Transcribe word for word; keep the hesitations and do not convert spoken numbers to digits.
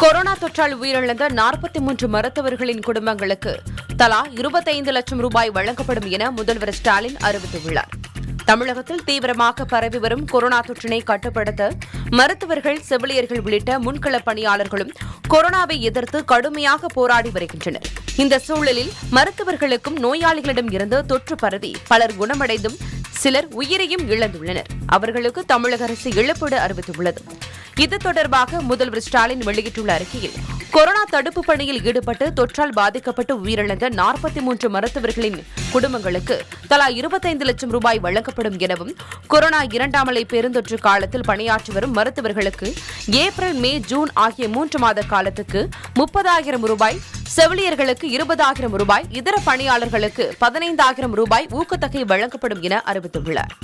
Corona தொற்றால் உயிரிழந்த நாற்பத்தி மூன்று மருத்துவர்களின் குடும்பங்களுக்கு தலா இருபத்தைந்து லட்சம் ரூபாய் வழங்கப்படும் என முதல்வர் ஸ்டாலின் அறிவித்துள்ளார். தமிழகத்தில் தீவிரமாக பரவி வரும் கொரோனா தொற்றினை கட்டுப்படுத்த மருத்துவர்கள், செவிலியர்கள் உள்ளிட்ட முன்கள பணியாளர்களும் கொரோனாவை எதிர்த்து கடுமையாக போராடி வருகின்றனர். இந்த சூழலில் மருத்துவர்களுக்கும் நோயாளிகளிடம் இருந்து தொற்று பரவி பலர் குணமடைந்தும் சிலர் உயிரையும் இழந்துள்ளனர். அவர்களுக்கு தமிழக அரசு இழப்பீடு அறிவித்துள்ளது. இது தொடர்பாக முதல்வர் ஸ்டாலின் வெளியிட்டுள்ள அறிக்கையில், கொரோனா தடுப்பு பணியில் ஈடுபட்டு தொற்றால் பாதிக்கப்பட்டு உயிரிழந்த நாற்பத்தி மூன்று மருத்துவர்களின் குடும்பங்களுக்கு தலா இருபத்தைந்து லட்சம் ரூபாய் வழங்கப்படும் எனவும், கொரோனா இரண்டாம் அலை பெருந்தொற்று காலத்தில் பணியாற்றி வரும் மருத்துவர்களுக்கு ஏப்ரல், மே, ஜூன் ஆகிய மூன்று மாத காலத்துக்கு முப்பதாயிரம் ரூபாய், செவிலியர்களுக்கு இருபதாயிரம் ரூபாய், இதர பணியாளர்களுக்கு பதினைந்தாயிரம் ரூபாய் ஊக்கத்தொகை வழங்கப்படும் என அறிவித்துள்ளார்.